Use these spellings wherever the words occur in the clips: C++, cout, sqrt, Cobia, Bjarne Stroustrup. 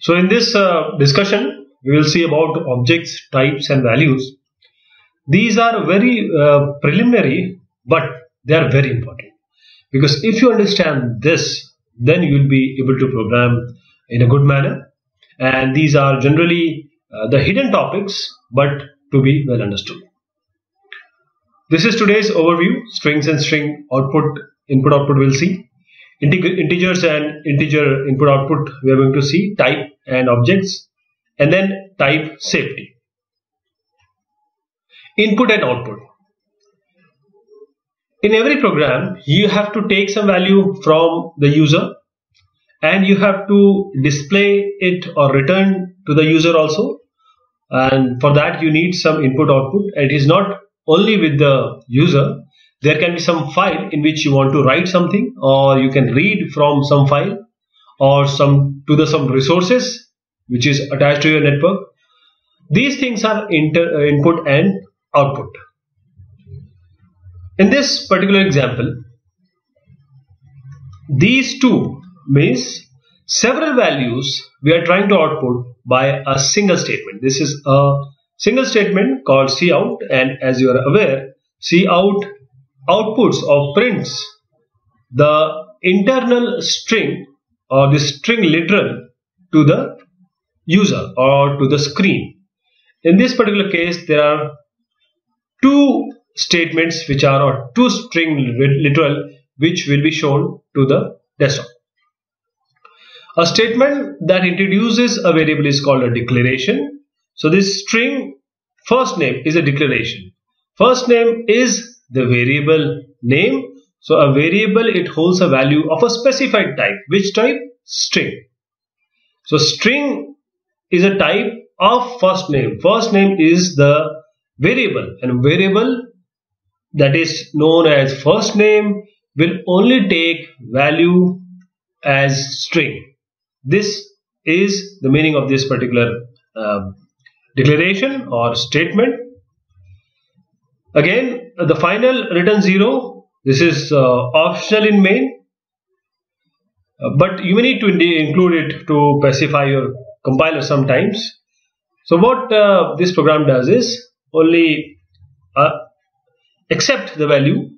So in this discussion, we will see about objects, types and values. These are very preliminary, but they are very important, because if you understand this, then you will be able to program in a good manner. And these are generally the hidden topics, but to be well understood. This is today's overview: strings and string output, input-output we'll see. Integers and integer input-output we are going to see. Type and objects, and then type safety. Input and output. In every program, you have to take some value from the user, and you have to display it or return to the user also. And for that, you need some input-output. It is not only with the user. There can be some file in which you want to write something, or you can read from some file or some resources which is attached to your network. These things are input and output. In this particular example, these two means several values we are trying to output by a single statement. This is a single statement called cout, and as you are aware, cout outputs or prints the internal string or the string literal to the user or to the screen. In this particular case, there are two statements which are, or two string literal which will be shown to the desktop. A statement that introduces a variable is called a declaration. So this string first name is a declaration. First name is the variable name. So a variable, it holds a value of a specified type. Which type? String. So string is a type of first name. First name is the variable, and variable that is known as first name will only take value as string. This is the meaning of this particular declaration or statement. Again, the final return 0. This is optional in main, but you may need to include it to pacify your compiler sometimes. So what this program does is only accept the value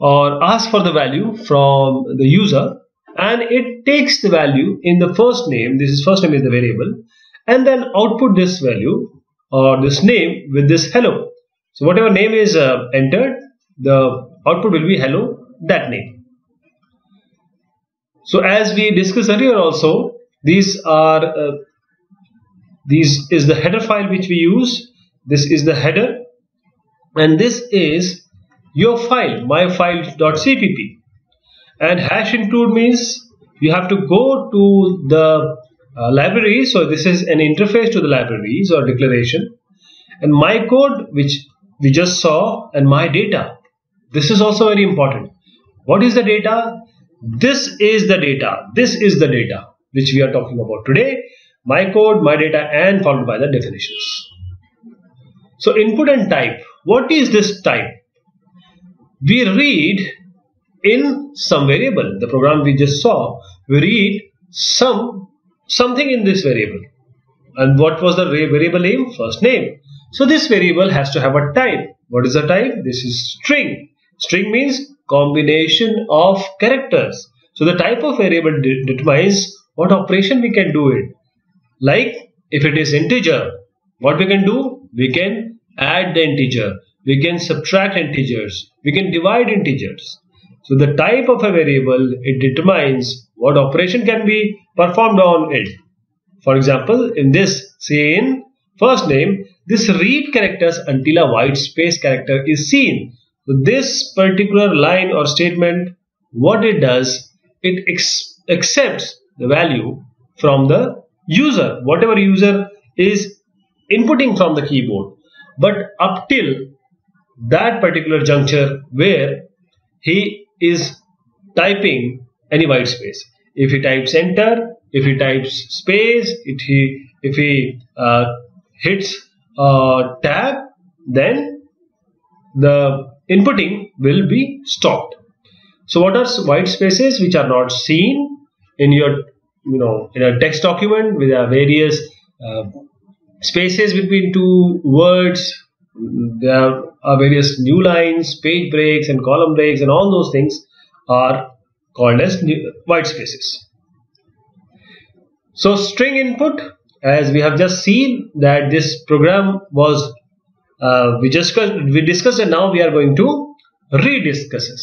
or ask for the value from the user, and it takes the value in the first name. This is first name is the variable, and then output this value or this name with this hello. So whatever name is entered, the output will be hello, that name. So as we discussed earlier also, these are these is the header file which we use. This is the header, and this is your file, myfile.cpp. And hash include means you have to go to the library. So this is an interface to the libraries or declaration, and my code which we just saw, and my data. This is also very important. What is the data? This is the data. This is the data which we are talking about today. My code, my data, and followed by the definitions. So input and type. What is this type? We read in some variable. The program we just saw, we read something in this variable. And what was the variable name? First name. So this variable has to have a type. What is the type? This is string. String means combination of characters. So the type of variable determines what operation we can do it. Like if it is integer, what we can do? We can add the integer. We can subtract integers. We can divide integers. So the type of a variable, it determines what operation can be performed on it. For example, in this, say in first name, this read characters until a white space character is seen. So this particular line or statement, what it does, it accepts the value from the user, whatever user is inputting from the keyboard. But up till that particular juncture where he is typing any white space. If he types enter, if he types space, if he hits tab, then the inputting will be stopped. So what are white spaces which are not seen in your in a text document with various spaces between two words. There are various new lines, page breaks and column breaks, and all those things are called as white spaces. So string input, as we have just seen that this program was we discussed, and now we are going to rediscuss it.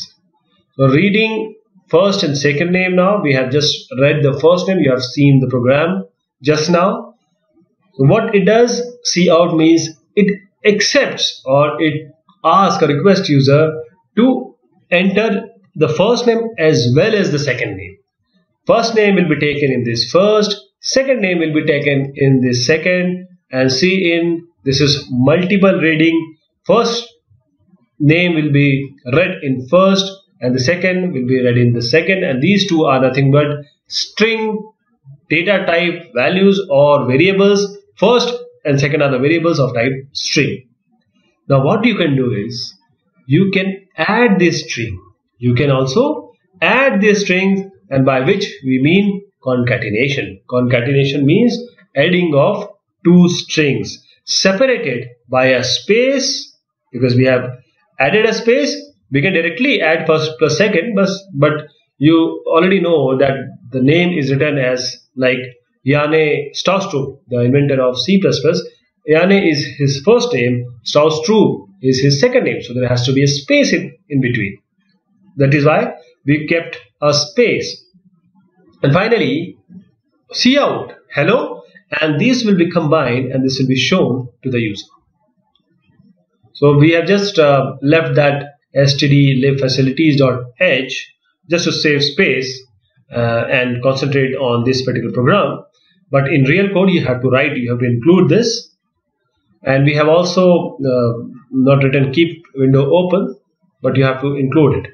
So reading first and second name. Now we have just read the first name. You have seen the program just now. So what it does, cout means it accepts or it asks a request user to enter the first name as well as the second name. First name will be taken in this first, second name will be taken in this second, and see in this is multiple reading. First name will be read in first and the second will be read in the second, and these two are nothing but string data type values or variables. First and second are the variables of type string. Now what you can do is you can add this string. You can also add these strings, and by which we mean concatenation. Concatenation means adding of two strings separated by a space. Because we have added a space, we can directly add first plus second, but you already know that the name is written as like Bjarne Stroustrup, the inventor of C++. Bjarne is his first name, Stroustrup is his second name, so there has to be a space in between. That is why we kept a space. And finally, cout, hello, and these will be combined and this will be shown to the user. So we have just left that std.libfacilities.h just to save space and concentrate on this particular program. But in real code, you have to write, you have to include this. And we have also not written keep window open, but you have to include it.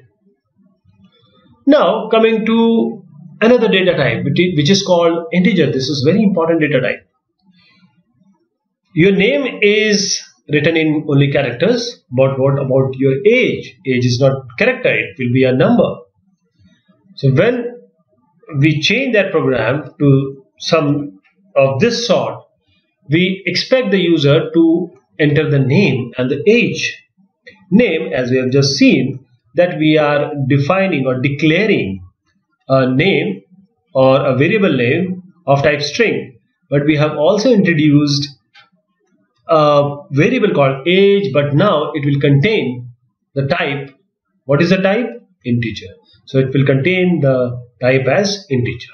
Now coming to another data type which is called integer. This is very important data type. Your name is written in only characters, but what about your age? Age is not character, it will be a number. So when we change that program to some of this sort, we expect the user to enter the name and the age. Name, as we have just seen, that we are defining or declaring a name or a variable name of type string, but we have also introduced a variable called age, but now it will contain the type. What is the type? Integer. So it will contain the type as integer.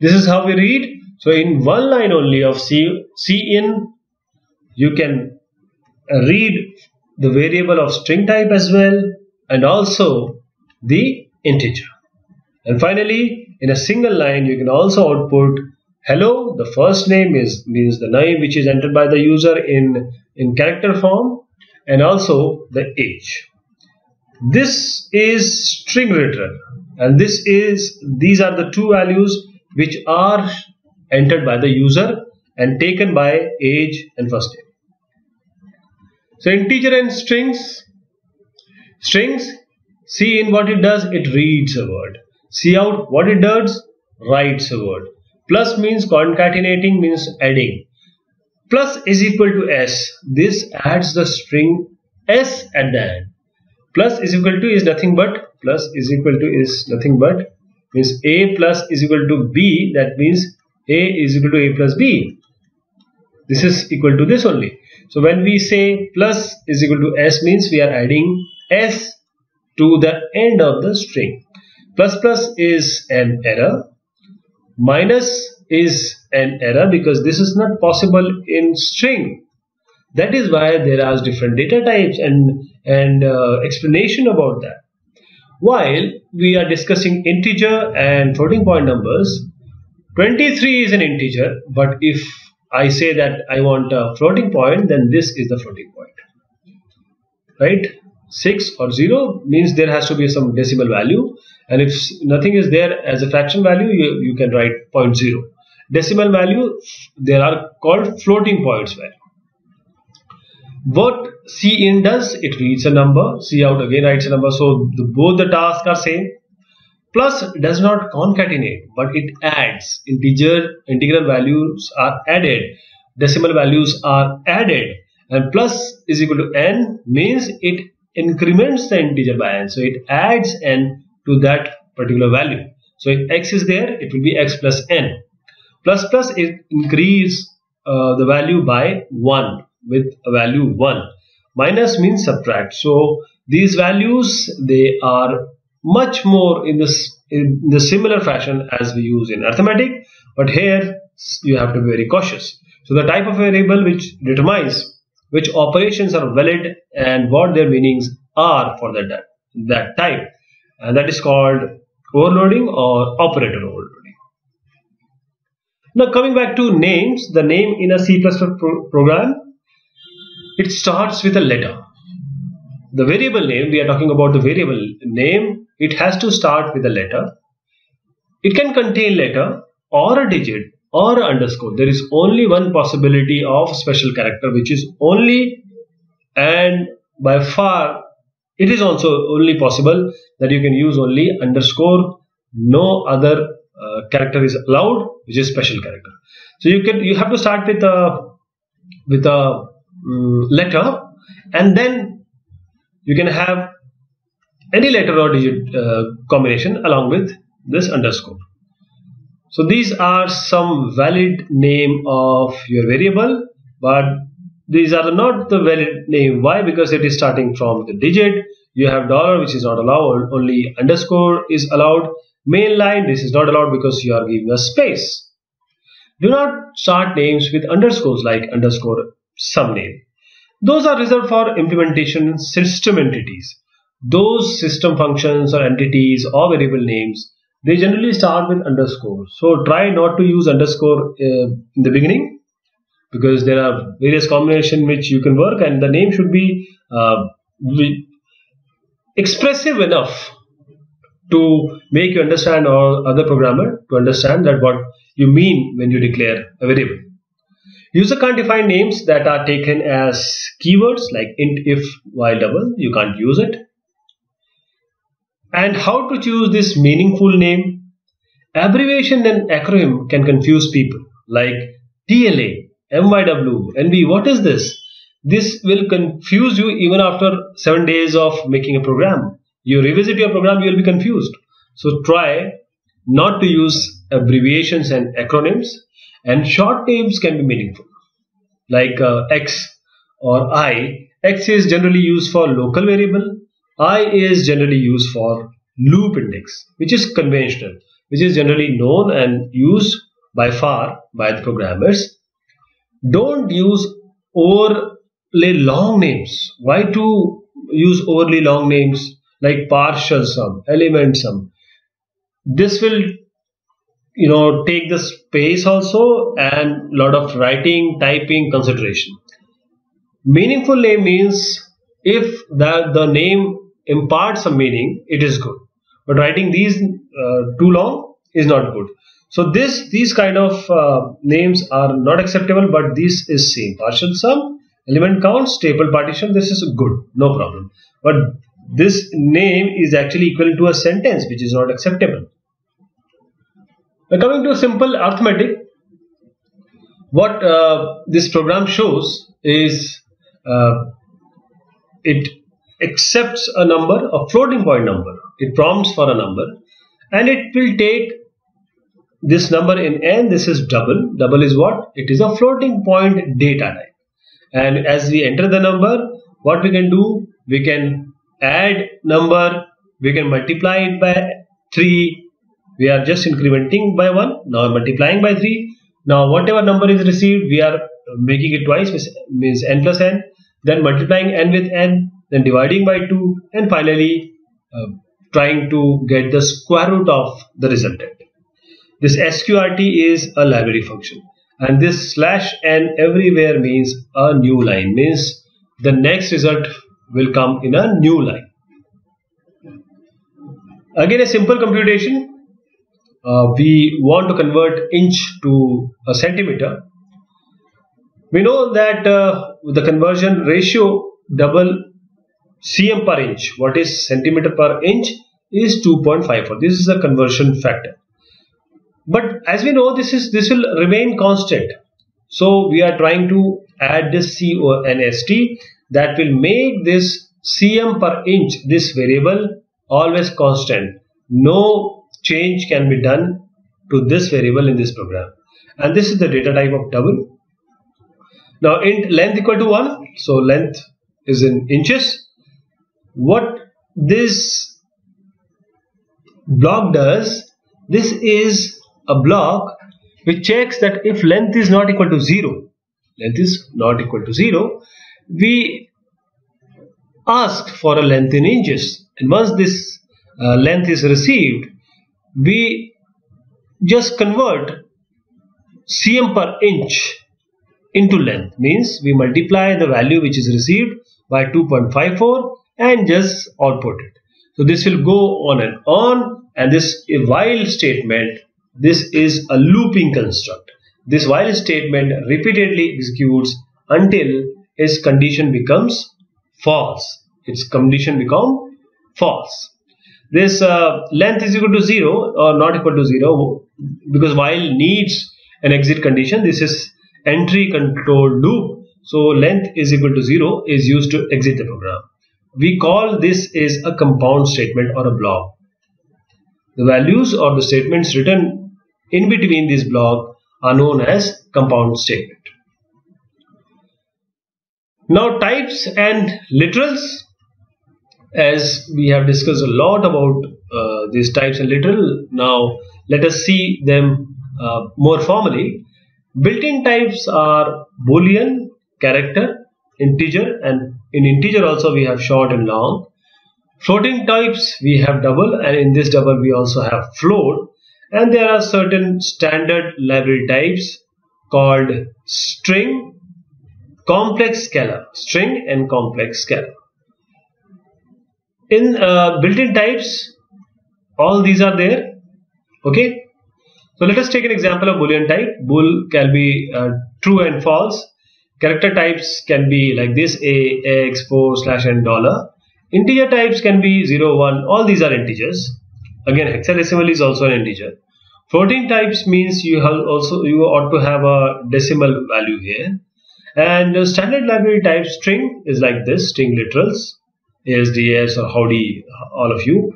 This is how we read. So in one line only of C in, you can read the variable of string type as well, and also the integer. And finally, in a single line, you can also output hello. The first name means the name which is entered by the user in character form, and also the age. This is string return, and these are the two values which are entered by the user and taken by age and first name. So integer and strings. Strings, see in what it does, it reads a word. See out what it does, writes a word. Plus means concatenating, means adding. Plus is equal to s. This adds the string s at the end. Plus is equal to is nothing but, plus is equal to is nothing but, means a plus is equal to b, that means a is equal to a plus b. This is equal to this only. So when we say plus is equal to s, means we are adding s to the end of the string. Plus plus is an error. Minus is an error because this is not possible in string. That is why there are different data types and explanation about that. While we are discussing integer and floating point numbers, 23 is an integer, but if I say that I want a floating point, then this is the floating point, right? 6 or 0 means there has to be some decimal value, and if nothing is there as a fraction value, you can write 0.0. Decimal value, there are called floating points value. What C in does, it reads a number, C out again writes a number, so both the tasks are same. Plus does not concatenate, but it adds. Integral values are added, decimal values are added, and plus is equal to n means it increments the integer by n. So it adds n to that particular value. So if x is there, it will be x plus n. Plus plus it increase the value by 1 with a value 1. Minus means subtract. So these values, they are much more in the similar fashion as we use in arithmetic, but here you have to be very cautious. So the type of variable which determines which operations are valid and what their meanings are for that type, and that is called overloading or operator overloading. Now coming back to names, the name in a C++ program, it starts with a letter. The variable name, we are talking about the variable name, it has to start with a letter. It can contain letter or a digit or an underscore. There is only one possibility of special character, which is only, and by far it is also only possible that you can use only underscore. No other character is allowed, which is special character. So you have to start with a letter, and then you can have any letter or digit combination along with this underscore. So these are some valid name of your variable, but these are not the valid name. Why? Because it is starting from the digit. You have dollar, which is not allowed, only underscore is allowed. Main line, this is not allowed because you are giving a space. Do not start names with underscores like underscore some name. Those are reserved for implementation system entities. Those system functions or entities or variable names, they generally start with underscore. So try not to use underscore in the beginning, because there are various combinations which you can work, and the name should be expressive enough to make you understand, or other programmer to understand, that what you mean when you declare a variable. User can't define names that are taken as keywords like int, if, while, double. You can't use it. And how to choose this meaningful name? Abbreviation and acronym can confuse people, like TLA, MYW, NB. What is this? This will confuse you even after 7 days of making a program. You revisit your program, you will be confused. So try not to use abbreviations and acronyms. And short names can be meaningful, like X or I. X is generally used for local variable. I is generally used for loop index, which is conventional, which is generally known and used by far by the programmers. Don't use overly long names. Why to use overly long names like partial sum, element sum? This will, you know, take the space also, and lot of writing, typing consideration. Meaningful name means if the name imparts some meaning, it is good. But writing these too long is not good. So these kind of names are not acceptable, but this is same. Partial sum, element count, staple partition, this is good, no problem. But this name is actually equal to a sentence, which is not acceptable. Now coming to simple arithmetic, what this program shows is it accepts a number, a floating point number. It prompts for a number, and it will take this number in n. This is double. Double is what? It is a floating point data type. And as we enter the number, what we can do? We can add number. We can multiply it by 3. We are just incrementing by 1. Now multiplying by 3. Now whatever number is received, we are making it twice, which means n plus n. Then multiplying n with n, then dividing by 2, and finally trying to get the square root of the resultant. This sqrt is a library function, and this slash n everywhere means a new line, means the next result will come in a new line. Again, a simple computation. We want to convert inch to a centimeter. We know that the conversion ratio, double cm per inch. What is centimeter per inch? is 2.54. This is the conversion factor. But as we know, this will remain constant. So we are trying to add this C or an ST that will make this cm per inch, this variable, always constant. No change can be done to this variable in this program. And this is the data type of double. Now int length equal to 1. So length is in inches. What this block does, this is a block which checks that if length is not equal to 0, length is not equal to 0, we ask for a length in inches. And once this length is received, we just convert cm per inch into length. Means we multiply the value which is received by 2.54 and just output it. So this will go on and on, and this while statement, this is a looping construct. This while statement repeatedly executes until its condition becomes false. Its condition become false. This length is equal to 0 or not equal to 0, because while needs an exit condition. This is entry control loop. So length is equal to 0 is used to exit the program. We call this is a compound statement or a block. The values or the statements written in between this block are known as compound statement. Now types and literals. As we have discussed a lot about these types and literal, now let us see them more formally. Built-in types are Boolean, character, integer, and in integer also we have short and long. Floating types we have double, and in this double we also have float. And there are certain standard library types called string, complex scalar, string and complex scalar. In built-in types, all these are there. Okay, so let us take an example of Boolean type. Bool can be true and false. Character types can be like this: a, x, 4/$. Integer types can be 0, 1. All these are integers. Again, hexadecimal is also an integer. Floating types means you ought to have a decimal value here. And standard library type string is like this: string literals. ASDS or howdy, all of you.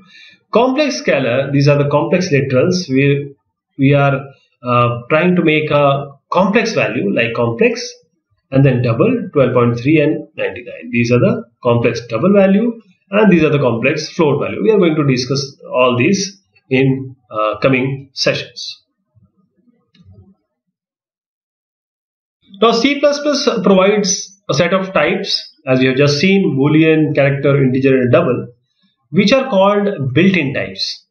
Complex scalar, these are the complex literals. We are trying to make a complex value like complex and then double 12.3 and 99. These are the complex double value, and these are the complex float value. We are going to discuss all these in coming sessions. Now C++ provides a set of types, as we have just seen: Boolean, character, integer and double, which are called built-in types.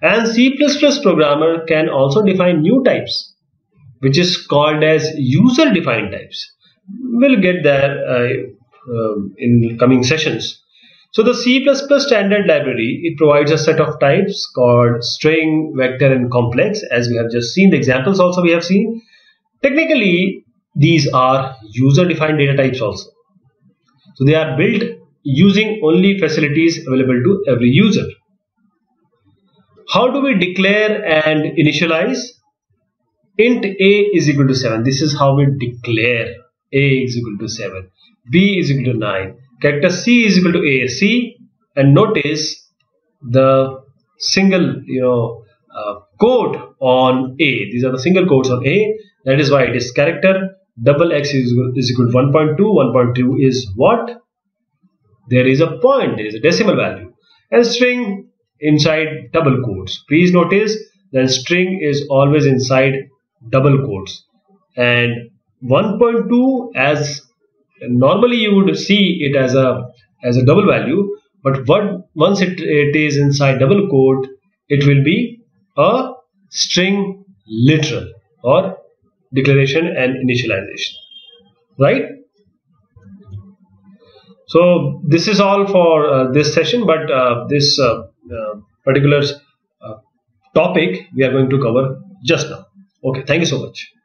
And C++ programmer can also define new types, which is called as user-defined types. We'll get there in coming sessions. So the C++ standard library, it provides a set of types called string, vector and complex, as we have just seen. The examples also we have seen. Technically, these are user-defined data types also. So they are built using only facilities available to every user. How do we declare and initialize? Int a is equal to 7. This is how we declare a is equal to 7. B is equal to 9. Character C is equal to AC. And notice the single, quote on a. These are the single quotes on a. That is why it is character. Double x is equal to 1.2. 1.2 is what? There is a point, there is a decimal value. And string inside double quotes. Please notice that string is always inside double quotes. And 1.2, as normally you would see it as a double value, but once it is inside double quote, it will be a string literal or declaration and initialization, right? So this is all for this session, but this particular topic we are going to cover just now. Okay, thank you so much.